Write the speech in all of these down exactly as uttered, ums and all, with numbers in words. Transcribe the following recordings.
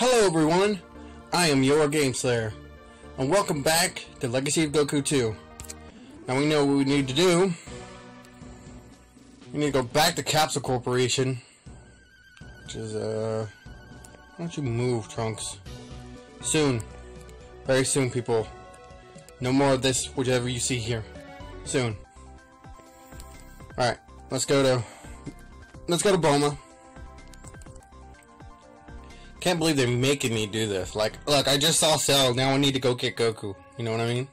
Hello everyone, I am your Game Slayer, and welcome back to Legacy of Goku two. Now we know what we need to do. We need to go back to Capsule Corporation, which is, uh, why don't you move, Trunks? Soon. Very soon, people. No more of this, whatever you see here. Soon. Alright, let's go to, let's go to Bulma. Can't believe they're making me do this. Like, look, I just saw Cell. Now I need to go get Goku. You know what I mean?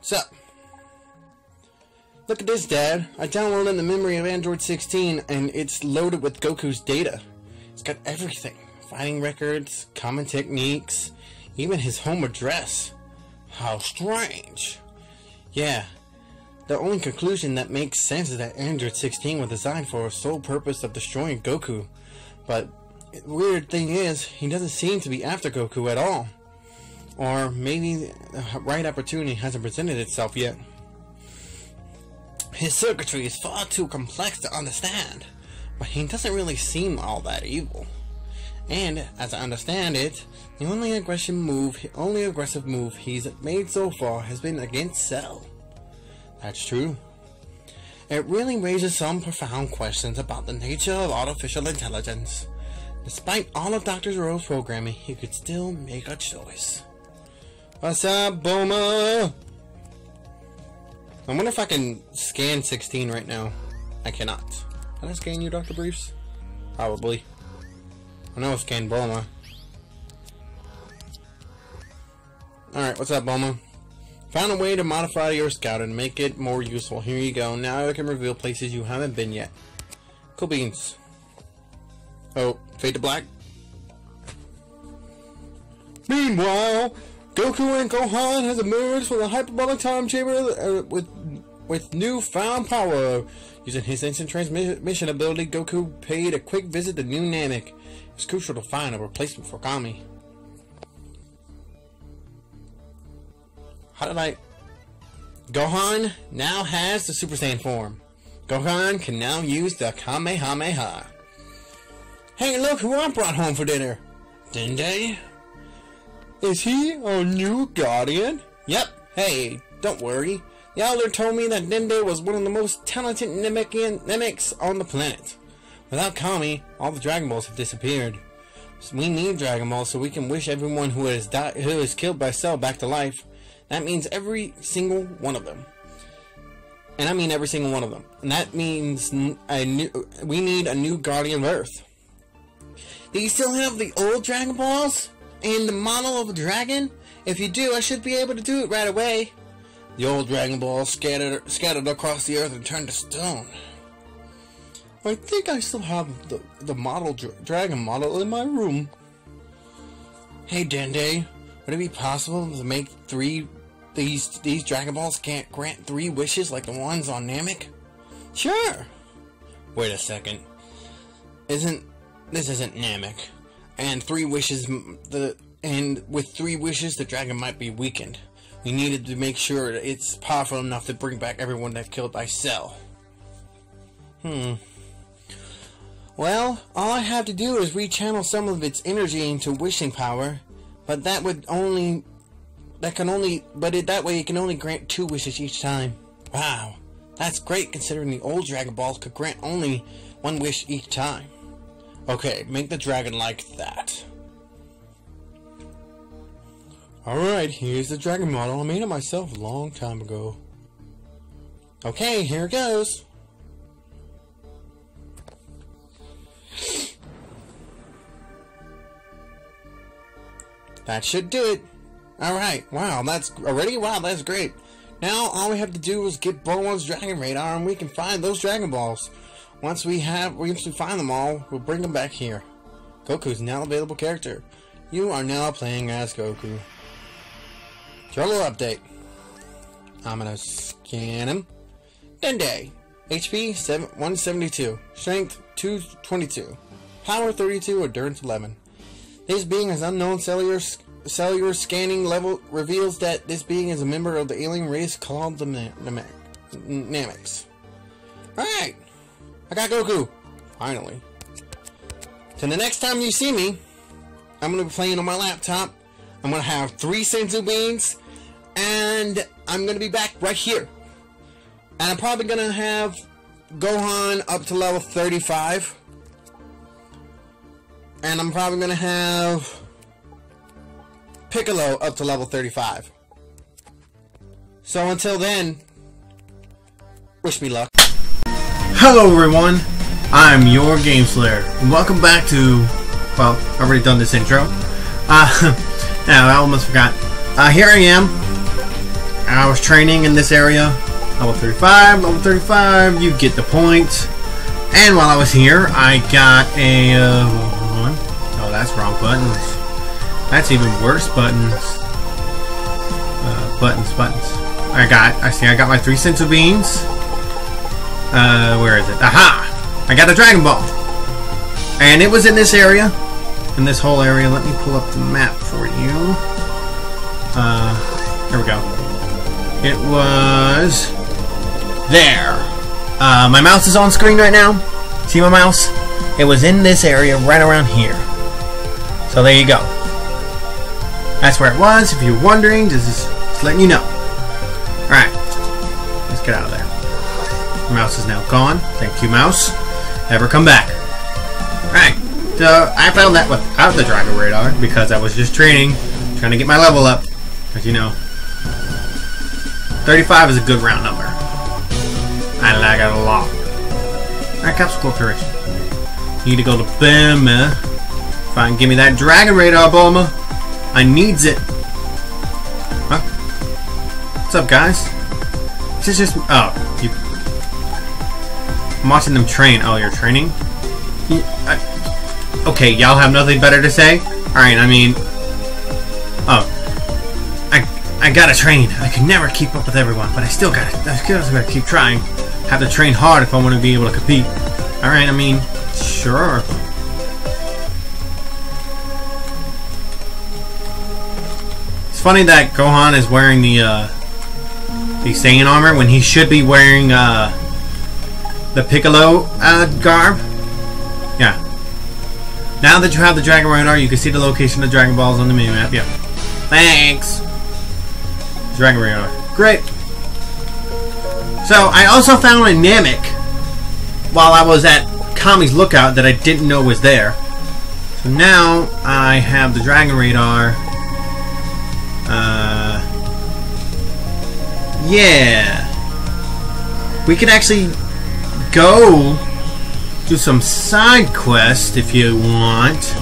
So, look at this, Dad. I downloaded the memory of Android sixteen, and it's loaded with Goku's data. It's got everything: fighting records, common techniques, even his home address. How strange. Yeah. The only conclusion that makes sense is that Android sixteen was designed for the sole purpose of destroying Goku. But the weird thing is, he doesn't seem to be after Goku at all. Or maybe the right opportunity hasn't presented itself yet. His circuitry is far too complex to understand, but he doesn't really seem all that evil. And, as I understand it, the only aggressive move, only aggressive move he's made so far has been against Cell. That's true. It really raises some profound questions about the nature of artificial intelligence. Despite all of Doctor Zero's programming, he could still make a choice. What's up, Bulma? I wonder if I can scan sixteen right now. I cannot. Can I scan you, Doctor Briefs? Probably. I know I scanned Bulma. Alright, what's up, Bulma? Found a way to modify your scout and make it more useful. Here you go. Now I can reveal places you haven't been yet. Cool beans. Oh, fade to black. Meanwhile, Goku and Gohan has emerged from the hyperbolic time chamber with with newfound power. Using his instant transmission ability, Goku paid a quick visit to New Namek. It's crucial to find a replacement for Kami. How did I... Gohan now has the Super Saiyan form. Gohan can now use the Kamehameha. Hey, look who I brought home for dinner. Dende? Is he our new guardian? Yep. Hey, don't worry. The elder told me that Dende was one of the most talented Namekians on the planet. Without Kami, all the Dragon Balls have disappeared. So we need Dragon Balls so we can wish everyone who is, who is killed by Cell back to life. That means every single one of them. And I mean every single one of them. And that means a new, we need a new Guardian of Earth. Do you still have the old Dragon Balls? And the model of a dragon? If you do, I should be able to do it right away. The old Dragon Balls scattered, scattered across the earth and turned to stone. I think I still have the, the model dra dragon model in my room. Hey, Dende. Would it be possible to make three... These these Dragon Balls can't grant three wishes like the ones on Namek? Sure! Wait a second. Isn't... This isn't Namek. And three wishes... the And with three wishes, the dragon might be weakened. We needed to make sure it's powerful enough to bring back everyone that killed by Cell. Hmm. Well, all I have to do is rechannel some of its energy into wishing power... But that would only, that can only, but it, that way it can only grant two wishes each time. Wow, that's great considering the old Dragon Balls could grant only one wish each time. Okay, make the dragon like that. Alright, here's the dragon model. I made it myself a long time ago. Okay, here it goes. That should do it. Alright, wow, that's already? Wow, that's great. Now, all we have to do is get Bulma's Dragon Radar and we can find those Dragon Balls. Once we have, once we find them all, we'll bring them back here. Goku's now available character. You are now playing as Goku. Trailer update. I'm gonna scan him. Dende. H P one seventy-two. Strength two twenty-two. Power thirty-two. Endurance eleven. This being is unknown. Cellular, cellular scanning level reveals that this being is a member of the alien race called the Nameks. Alright! I got Goku! Finally. So the next time you see me, I'm going to be playing on my laptop. I'm going to have three Senzu beans. And I'm going to be back right here. And I'm probably going to have Gohan up to level thirty-five. And I'm probably going to have Piccolo up to level thirty-five. So until then, wish me luck. Hello everyone, I'm your Game Slayer. Welcome back to, well, I've already done this intro. Uh, now I almost forgot. Uh, here I am. I was training in this area. Level thirty-five, level thirty-five, you get the point. And while I was here, I got a, uh, hold on. Oh, that's wrong buttons. That's even worse buttons. Uh, buttons, buttons. I got, I see, I got my three Senzu beans. Uh, where is it? Aha! I got a Dragon Ball. And it was in this area. In this whole area. Let me pull up the map for you. Uh, there we go. It was there. Uh, my mouse is on screen right now. See my mouse? It was in this area right around here. So there you go. That's where it was. If you're wondering, this is just letting you know. Alright. Let's get out of there. The mouse is now gone. Thank you, mouse. Never come back. Alright. So, I found that without the Dragon Radar because I was just training, trying to get my level up. As you know, thirty-five is a good round number. I like it a lot. Alright, Capsule Corporation. Need to go to Burma. Fine, give me that Dragon Radar, Burma. I needs it. Huh? What's up, guys? This is just oh, you. I'm watching them train. Oh, you're training. You, I, okay, y'all have nothing better to say. All right, I mean, oh, I I gotta train. I can never keep up with everyone, but I still gotta. I still gotta keep trying. Have to train hard if I want to be able to compete. All right, I mean, sure. Funny that Gohan is wearing the uh, the Saiyan armor when he should be wearing uh, the Piccolo uh, garb. Yeah. Now that you have the Dragon Radar, you can see the location of Dragon Balls on the minimap. Yeah. Thanks. Dragon Radar. Great. So I also found a Namek while I was at Kami's lookout that I didn't know was there. So now I have the Dragon Radar. Uh, yeah, we can actually go do some side quests if you want.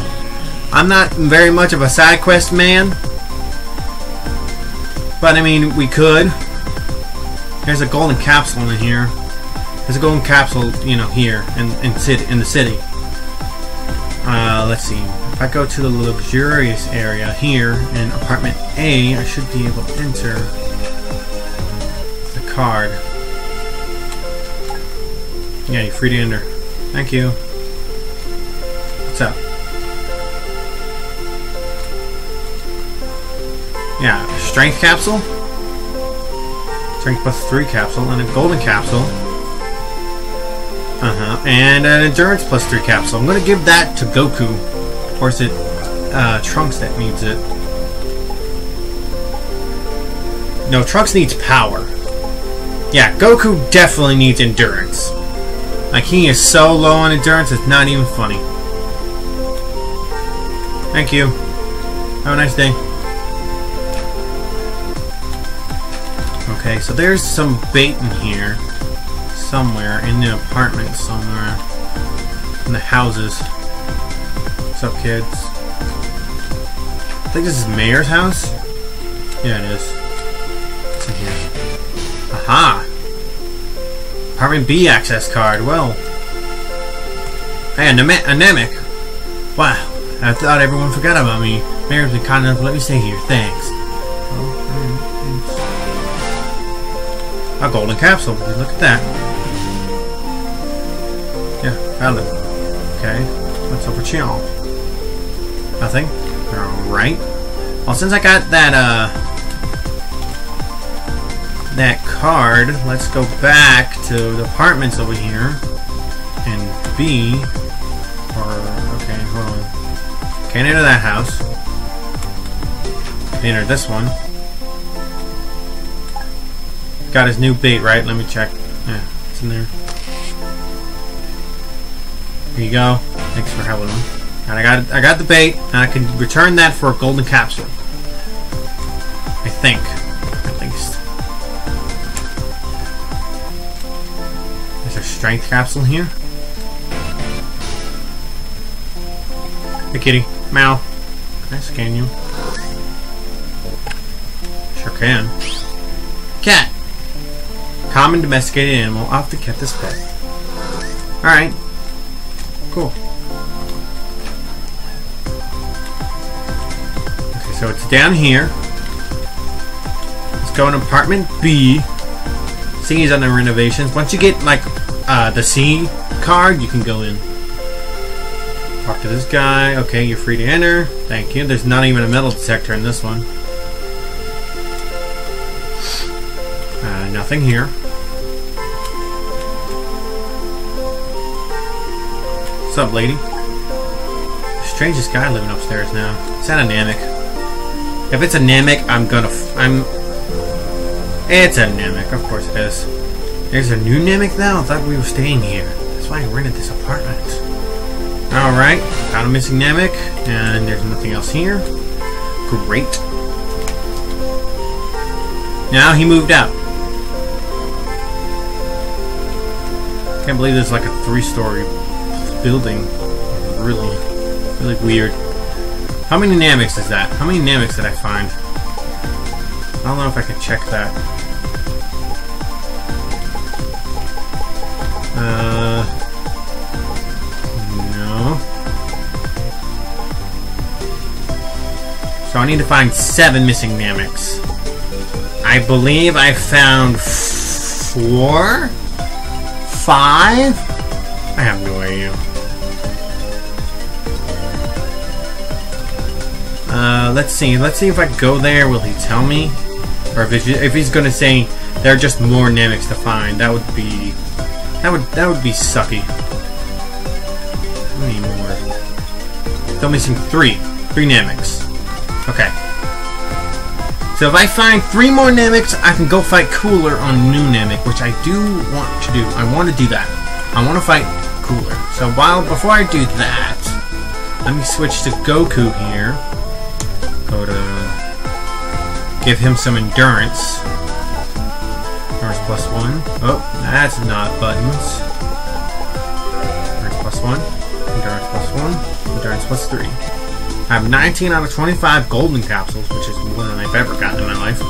I'm not very much of a side quest man, but I mean we could. There's a golden capsule in here. There's a golden capsule, you know, here in in city in the city. Uh, let's see. If I go to the luxurious area here in apartment A, I should be able to enter the card. Yeah, you're free to enter. Thank you. What's up? Yeah, strength capsule, strength plus three capsule, and a golden capsule. Uh-huh. And an endurance plus three capsule. I'm gonna give that to Goku. Of course, it uh, Trunks that needs it. No, Trunks needs power. Yeah, Goku definitely needs endurance. Like, he is so low on endurance, it's not even funny. Thank you. Have a nice day. Okay, so there's some bait in here. Somewhere, in the apartment somewhere. In the houses. What's up, kids? I think this is Mayor's house? Yeah, it is. It's in here. Aha! Apartment B access card. Well. Hey, a Namek. Wow. I thought everyone forgot about me. Mayor's been kind enough to let me stay here. Thanks. A golden capsule. Look at that. Yeah, found it. Okay. What's up with y'all? Nothing. Alright. Well, since I got that, uh... that card, let's go back to the apartments over here. And B... Or... Okay. Can't enter that house. Enter this one. Got his new bait, right? Let me check. Yeah, it's in there. There you go. Thanks for helping him. And I got I got the bait, and I can return that for a golden capsule. I think. At least. Is there a strength capsule here? Hey kitty. Meow. Can I scan you? Sure can. Cat. Common domesticated animal. I'll have to get this pet. Alright. Cool. So it's down here. Let's go in apartment B. C is under renovations. Once you get like uh, the C card, you can go in. Talk to this guy. Okay, you're free to enter. Thank you. There's not even a metal detector in this one. Uh, nothing here. What's up, lady? The strangest guy living upstairs now. It's not a Namek. If it's a Namek, I'm gonna. F I'm. It's a Namek, of course it is. There's a new Namek now? I thought we were staying here. That's why I rented this apartment. Alright, found a missing Namek, and there's nothing else here. Great. Now he moved out. Can't believe there's like a three story building. Really, really weird. How many Nameks is that? How many Nameks did I find? I don't know if I can check that. Uh, no. So I need to find seven missing Nameks. I believe I found four? Five? I have no idea. Uh, let's see. Let's see if I go there. Will he tell me? Or if, if he's gonna say there are just more Nameks to find, that would be that would that would be sucky. How many more? Still missing three, three Nameks. Okay. So if I find three more Nameks, I can go fight Cooler on new Namek, which I do want to do. I want to do that. I want to fight Cooler. So while before I do that, let me switch to Goku here. Go to give him some endurance. Endurance plus one. Oh, that's not buttons. Endurance plus one. Endurance plus one. Endurance plus three. I have nineteen out of twenty-five golden capsules, which is more than I've ever gotten in my life.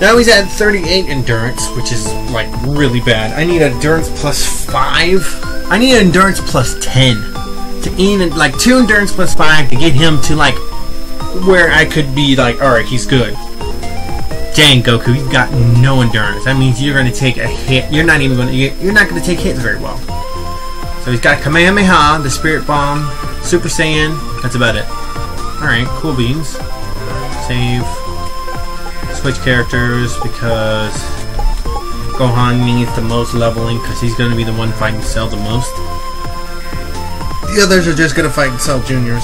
Now he's at thirty-eight endurance, which is like really bad. I need endurance plus five. I need endurance plus ten to even like two endurance plus five to get him to like. Where I could be like, alright, he's good. Dang, Goku, you've got no endurance. That means you're gonna take a hit. You're not even gonna. You're not gonna take hits very well. So he's got Kamehameha, the Spirit Bomb, Super Saiyan. That's about it. All right, cool beans. Save. Switch characters because Gohan needs the most leveling because he's gonna be the one fighting Cell the most. The others are just gonna fight Cell Juniors.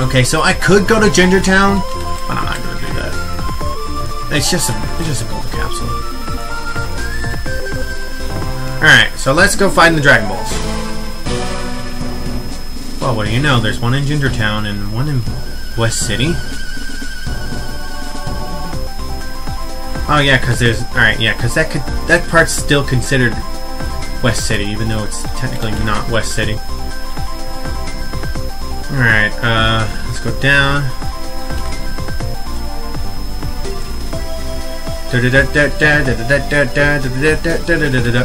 Okay, so I could go to Gingertown, but I'm not gonna do that. It's just a, it's just a gold capsule. All right, so let's go find the Dragon Balls. Well, what do you know? There's one in Gingertown and one in West City. Oh yeah, cause there's all right, yeah, cause that could that part's still considered West City, even though it's technically not West City. Alright, uh, let's go down.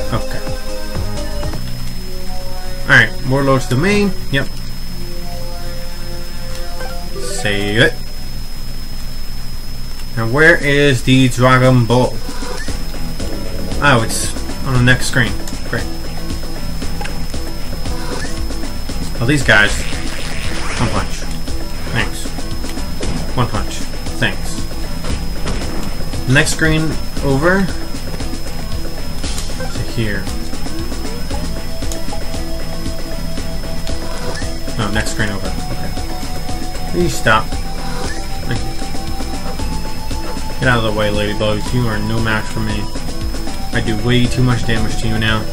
Okay. Alright, Warlords Domain. Yep. Save it. Now, where is the Dragon Ball? Oh, it's on the next screen. Great. Oh, these guys. One punch. Thanks. One punch. Thanks. Next screen over to here. No, next screen over. Okay. Please stop. Thank you. Get out of the way, ladybugs. You are no match for me. I do way too much damage to you now.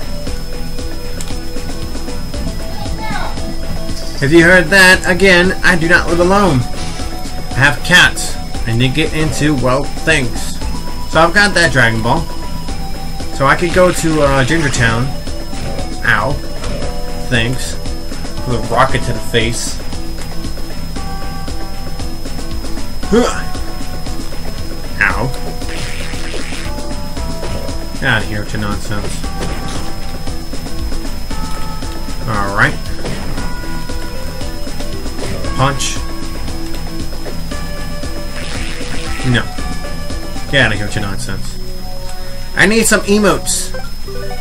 If you heard that, again, I do not live alone. I have cats. I need to get into, well, things. So I've got that Dragon Ball. So I could go to uh, Gingertown. Ow. Thanks. With a rocket to the face. Huh. Ow. Get out of here with your nonsense. Alright. Punch. No. Get out of here with your nonsense. I need some emotes.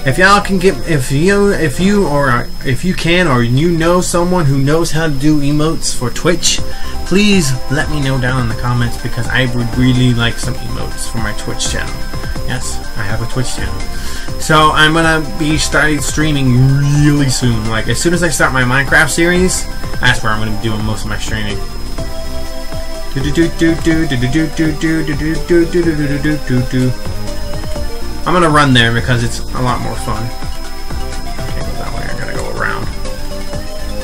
If y'all can get, if you, if you, or if you can, or you know someone who knows how to do emotes for Twitch, please let me know down in the comments because I would really like some emotes for my Twitch channel. Yes, I have a Twitch channel. So I'm gonna be starting streaming really soon. Like as soon as I start my Minecraft series, that's where I'm gonna be doing most of my streaming. Do do do do do do do do do do do do do do. I'm gonna run there because it's a lot more fun. Can't go that way, I gotta go around.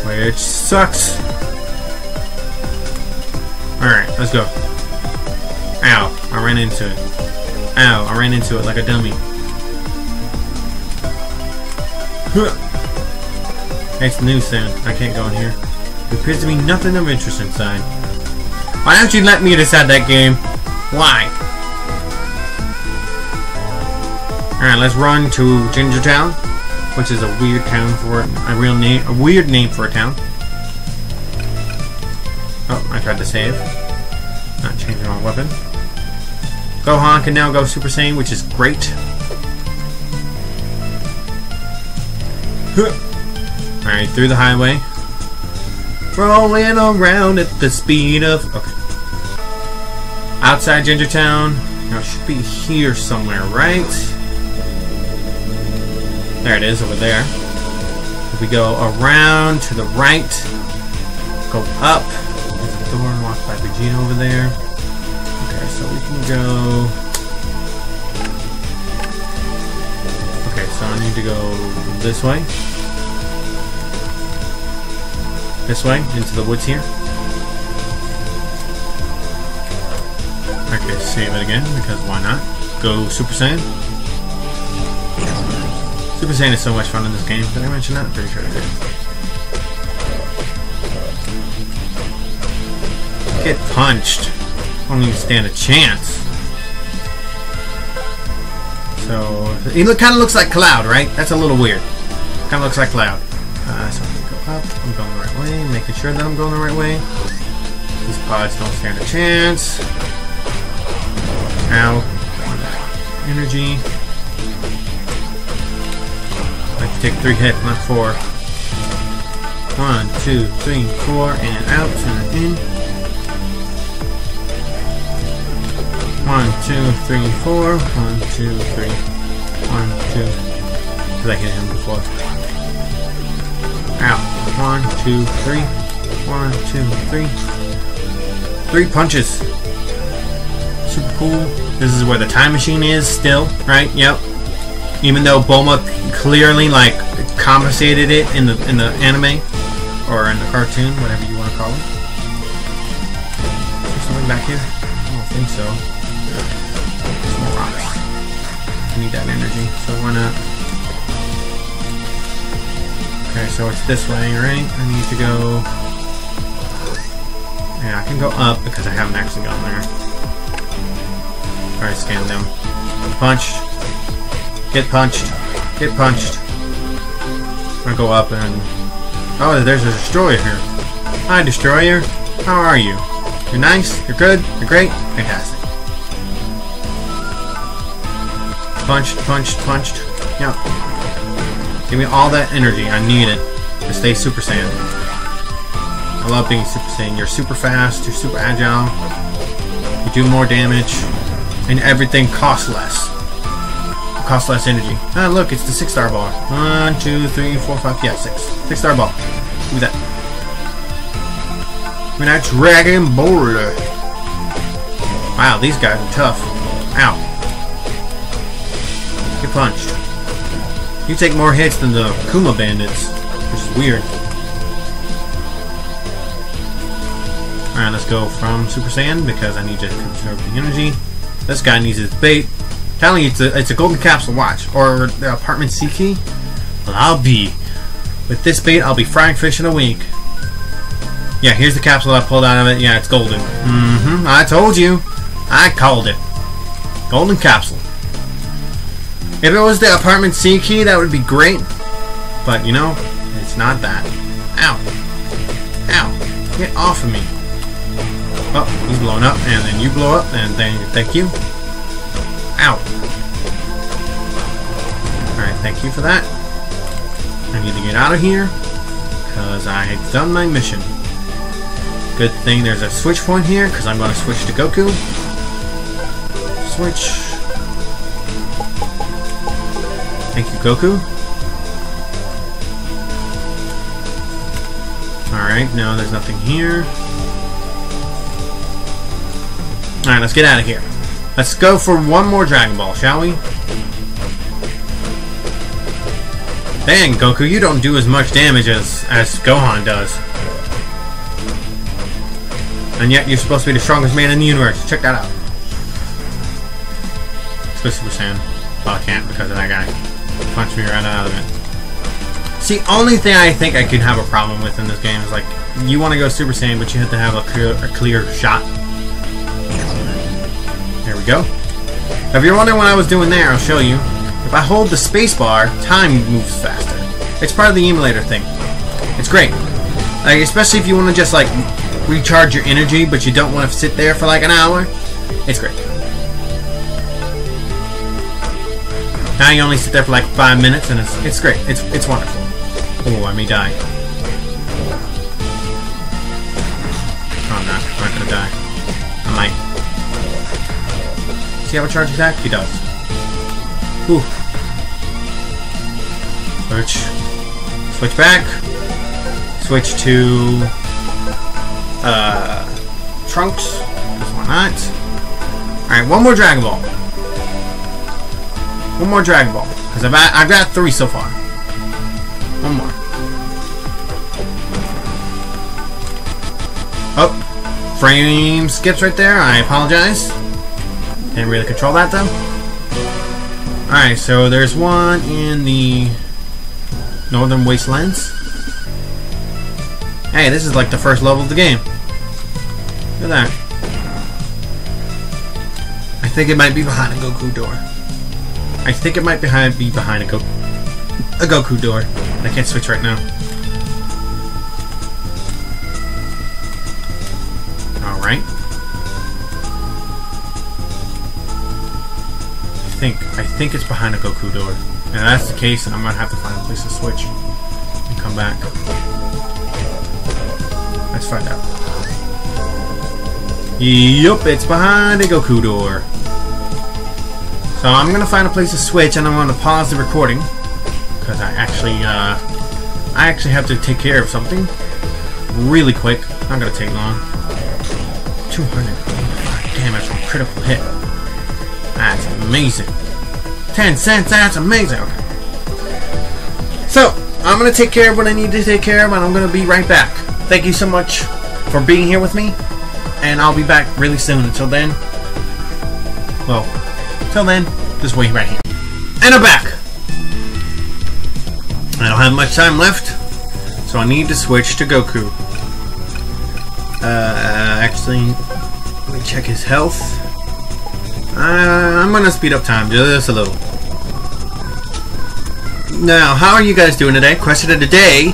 Which sucks. Alright, let's go. Ow, I ran into it. Ow, I ran into it like a dummy. Huh. It's new soon. I can't go in here. There appears to be nothing of interest inside. Why don't you let me decide that game? Why? Alright, let's run to Gingertown, which is a weird town for it, a real name, a weird name for a town. Oh, I tried to save. Not changing my weapon. Gohan can now go Super Saiyan, which is great. Alright, through the highway. Rolling around at the speed of... Okay. Outside Gingertown. Now it should be here somewhere, right? There it is, over there. If we go around to the right, go up. There's a door unlocked by Vegeta over there. Okay, so we can go... Okay, so I need to go this way. This way, into the woods here. Okay, save it again, because why not? Go Super Saiyan. Super Saiyan is so much fun in this game. Did I mention that? I'm pretty sure I did. Get punched. I don't even stand a chance. So he look kind of looks like Cloud, right? That's a little weird. Kind of looks like Cloud. Uh, so I'm gonna go up. I'm going the right way, making sure that I'm going the right way. These pods don't stand a chance. Ow. Energy. Take three hits, not four. One, two, three, four, and out, and in. One, two, three, four. One, two, three. One, two. Because I hit him before. Out. One, two, three. One, two, three. Three punches. Super cool. This is where the time machine is still, right? Yep. Even though Bulma clearly like compensated it in the in the anime or in the cartoon, whatever you want to call it. Is there something back here? I don't think so. There's more rocks. I need that energy, so why not? Okay, so it's this way, right? I need to go. Yeah, I can go up because I haven't actually gone there. Alright, scan them. Punch. Get punched. Get punched. I'm gonna go up and... Oh, there's a destroyer here. Hi, destroyer. How are you? You're nice. You're good. You're great. Fantastic. Punched, punched, punched. Yeah. Give me all that energy. I need it to stay Super Saiyan. I love being Super Saiyan. You're super fast. You're super agile. You do more damage. And everything costs less. Cost less energy. Ah, look, it's the six star ball. One, two, three, four, five, yeah, six. Six star ball. Give me that. We're not Dragon Ball. Wow, these guys are tough. Ow. Get punched. You take more hits than the Kuma bandits, which is weird. Alright, let's go from Super Saiyan because I need to conserve the energy. This guy needs his bait. I'm telling you, it's a, it's a golden capsule watch or the apartment C key. Well, I'll be. With this bait, I'll be frying fish in a week. Yeah, here's the capsule I pulled out of it. Yeah, it's golden. Mm-hmm. I told you. I called it. Golden capsule. If it was the apartment C key, that would be great. But, you know, it's not that. Ow. Ow. Get off of me. Oh, he's blown up, and then you blow up, and then thank you. Ow. Alright, thank you for that. I need to get out of here, because I have done my mission. Good thing there's a switch point here, because I'm going to switch to Goku. Switch. Thank you, Goku. Alright, no, there's nothing here. Alright, let's get out of here. Let's go for one more Dragon Ball, shall we? Dang, Goku, you don't do as much damage as, as Gohan does. And yet, you're supposed to be the strongest man in the universe. Check that out. Let's go Super Saiyan. Well, I can't because of that guy. Punched me right out of it. See, only thing I think I could have a problem with in this game is like, you want to go Super Saiyan, but you have to have a clear, a clear shot. There we go. Now, if you're wondering what I was doing there, I'll show you. If I hold the spacebar, time moves faster. It's part of the emulator thing. It's great. Like, especially if you want to just like recharge your energy, but you don't want to sit there for like an hour. It's great. Now you only sit there for like five minutes, and it's it's great. It's it's wonderful. Oh, I may die. Oh, I'm not. I'm not gonna die. I might. Does he have a charge attack? He does. Ooh. Switch. Switch back. Switch to uh, Trunks. Why not? Alright, one more Dragon Ball. One more Dragon Ball. Because I've, I've got three so far. One more. Oh. Frame skips right there. I apologize. Didn't really control that though. Alright, so there's one in the Northern Wastelands. Hey, this is like the first level of the game. Look at that. I think it might be behind a Goku door. I think it might be behind, be behind a, Go a Goku door. I can't switch right now. Alright. I think, I think it's behind a Goku door. And if that's the case, then I'm gonna have to find a place to switch and come back. Let's find out. Yup, it's behind a Goku door. So I'm gonna find a place to switch, and I'm gonna pause the recording because I actually, uh, I actually have to take care of something really quick. Not gonna take long. two hundred damage from critical hit. That's amazing. ten cents, that's amazing. Okay. So, I'm going to take care of what I need to take care of, and I'm going to be right back. Thank you so much for being here with me, and I'll be back really soon. Until then, well, until then, just wait right here. And I'm back. I don't have much time left, so I need to switch to Goku. Uh, actually, let me check his health. Uh, I'm gonna speed up time just a little. Now, how are you guys doing today? Question of the day.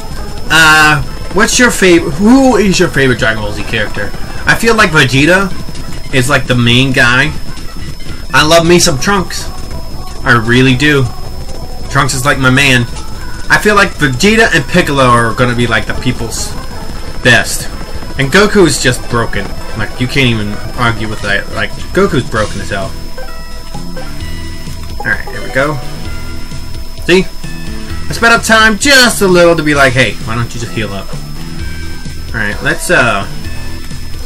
Uh, what's your favorite? Who is your favorite Dragon Ball Z character? I feel like Vegeta is like the main guy. I love me some Trunks. I really do. Trunks is like my man. I feel like Vegeta and Piccolo are gonna be like the people's best. And Goku is just broken. Like, you can't even argue with that. Like, Goku's broken as hell. Alright, here we go. See? I sped up time just a little to be like, hey, why don't you just heal up? Alright, let's, uh...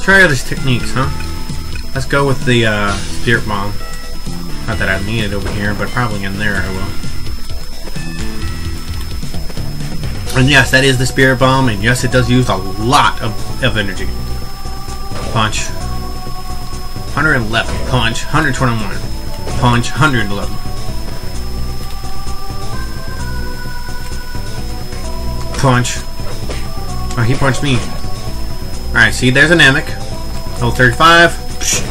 try other techniques, huh? Let's go with the uh, Spirit Bomb. Not that I need it over here, but probably in there I will. And yes, that is the Spirit Bomb, and yes, it does use a lot of, of energy. Punch. one eleven. Punch. one twenty-one. Punch. one eleven. Punch. Oh, he punched me. Alright, see, there's a Namek. Level thirty-five. Psh.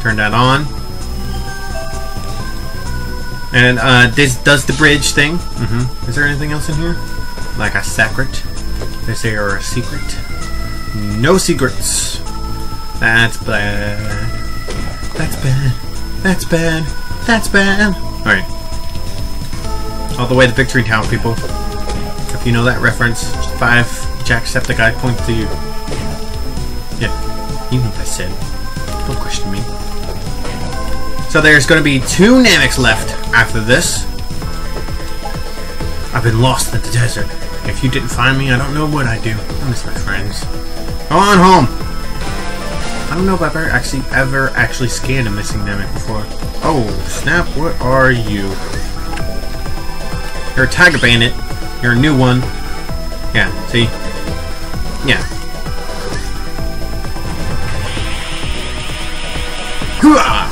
Turn that on. And, uh, this does the bridge thing. Mm-hmm. Is there anything else in here? Like a secret? They say, or a secret? No secrets. That's bad. That's bad. That's bad. That's bad. Alright. All the way to Victory Tower, people. If you know that reference, five Jacksepticeye point to you. Yeah, you know what I said. Don't question me. So there's going to be two Nameks left after this. I've been lost in the desert. If you didn't find me, I don't know what I do. I miss my friends. Go on home. I don't know if I've ever actually ever actually scanned a missing Namek before. Oh snap! What are you? You're a Tiger Bandit. You're a new one. Yeah, see? Yeah. Hooah!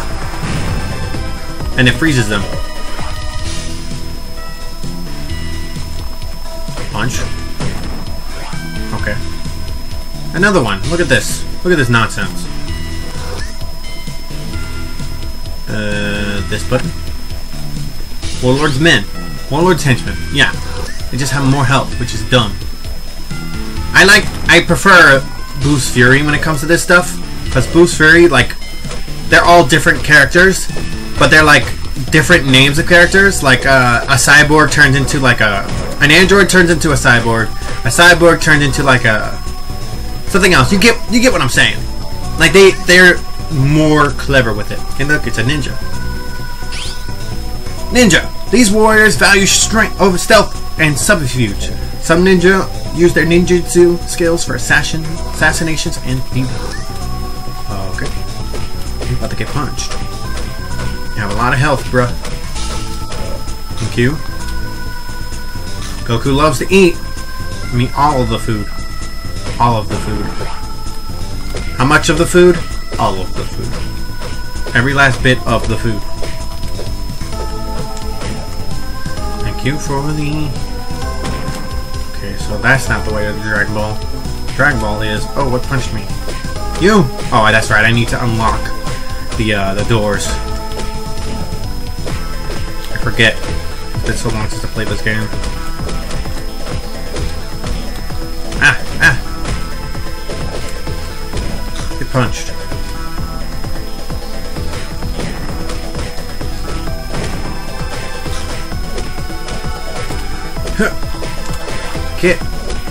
And it freezes them. Punch. Okay. Another one. Look at this. Look at this nonsense. Uh, this button. Warlord's men. Warlord's henchmen. Yeah. They just have more health, which is dumb. I like, I prefer Boost Fury when it comes to this stuff, because Boost Fury, like, they're all different characters, but they're like different names of characters. Like uh, a cyborg turns into like a, an android turns into a cyborg, a cyborg turns into like a something else. You get, you get what I'm saying? Like they, they're more clever with it. And look, it's a ninja. Ninja. These warriors value strength over stealth and subterfuge. Some ninja use their ninjutsu skills for assassin, assassinations and thieving. Okay. I'm about to get punched. You have a lot of health, bruh. Thank you. Goku loves to eat. I mean, all of the food. All of the food. How much of the food? All of the food. Every last bit of the food. Thank you for the... Okay, so that's not the way to the Dragon Ball. Dragon Ball is... Oh, what punched me? You! Oh, that's right, I need to unlock the uh, the doors. I forget. It's been so long since I played this game. Ah! Ah! Get punched. Get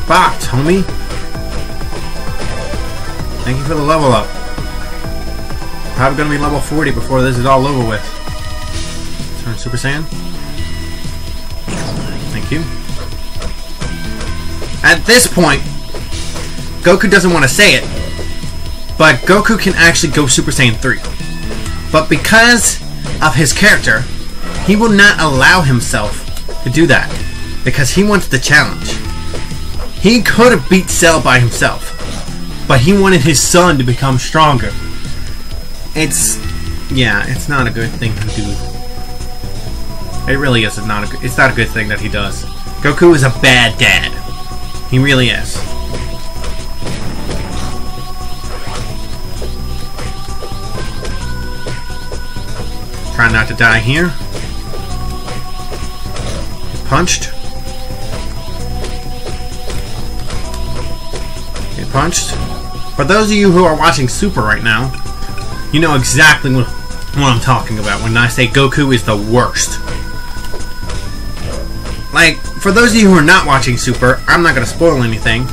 bopped, homie. Thank you for the level up. Probably gonna be level forty before this is all over with. Turn Super Saiyan. Thank you. At this point, Goku doesn't want to say it, but Goku can actually go Super Saiyan three. But because of his character, he will not allow himself to do that. Because he wants the challenge. He could have beat Cell by himself, but he wanted his son to become stronger. It's, yeah, it's not a good thing to do. It really is not a good, it's not a good thing that he does. Goku is a bad dad. He really is. Try not to die here. Punched. Punched. For those of you who are watching Super right now, you know exactly what, what I'm talking about when I say Goku is the worst. Like, for those of you who are not watching Super, I'm not going to spoil anything,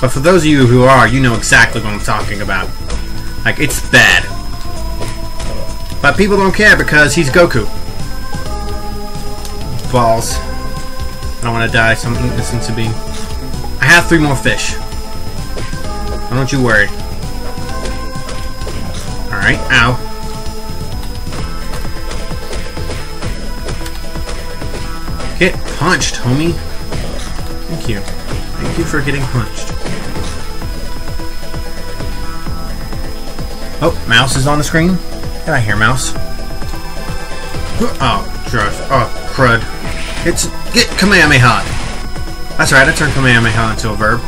but for those of you who are, you know exactly what I'm talking about. Like, it's bad. But people don't care because he's Goku. Balls. I don't want to die, so I'm going to listen to be. I have three more fish. Don't you worry. Alright, ow. Get punched, homie. Thank you. Thank you for getting punched. Oh, mouse is on the screen. Get out of here, mouse. Oh, drush. Oh, crud. It's... Get Kamehameha. That's right, I turned Kamehameha into a verb.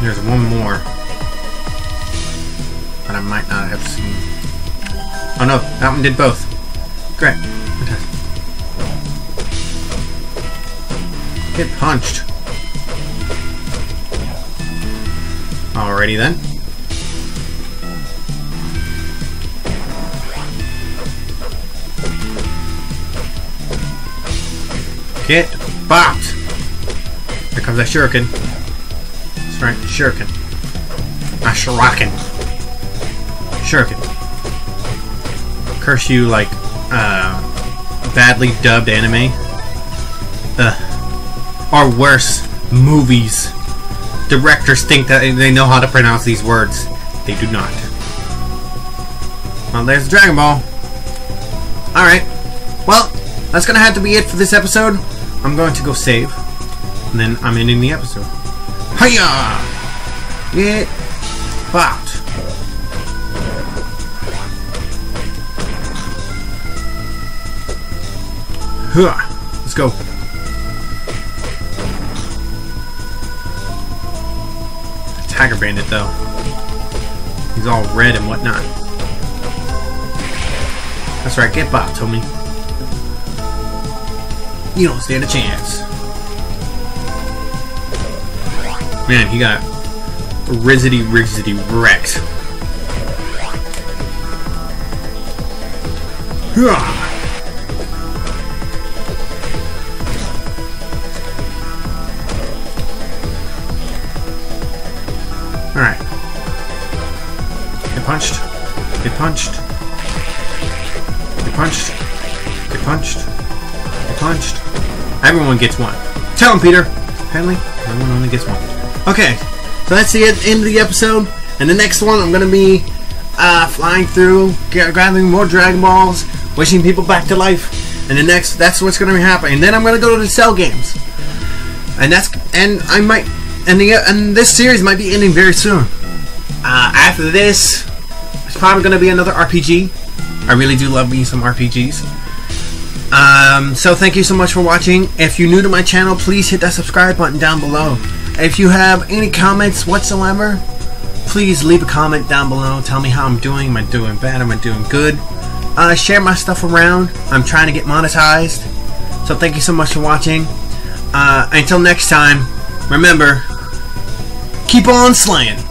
There's one more that I might not have seen. Oh no, that one did both. Great. Fantastic. Get punched. Alrighty then. Get bopped. Here comes that shuriken. Right, shuriken. Ah, shuriken. Shuriken. Curse you, like, uh, badly dubbed anime. Ugh. Or worse, movies. Directors think that they know how to pronounce these words. They do not. Well, there's the Dragon Ball. Alright. Well, that's gonna have to be it for this episode. I'm going to go save. And then I'm ending the episode. Hiya! Get popped. Huh. Let's go. Tiger Bandit, though. He's all red and whatnot. That's right, get popped, homie. You don't stand a chance. Man, he got rizzity rizzity wrecked. Alright. Get punched. Get punched. Get punched. Get punched. Get punched. Everyone gets one. Tell him, Peter! Apparently, everyone only gets one. Okay, so that's the end of the episode, and the next one I'm going to be uh, flying through, gathering more Dragon Balls, wishing people back to life, and the next, that's what's going to happen, and then I'm going to go to the Cell Games, and that's, and I might, and, the, and this series might be ending very soon. Uh, after this, it's probably going to be another R P G. I really do love me some R P Gs. Um, so thank you so much for watching. If you're new to my channel, please hit that subscribe button down below. If you have any comments whatsoever, please leave a comment down below. Tell me how I'm doing. Am I doing bad? Am I doing good? Uh, share my stuff around. I'm trying to get monetized. So thank you so much for watching. Uh, until next time, remember, keep on slaying.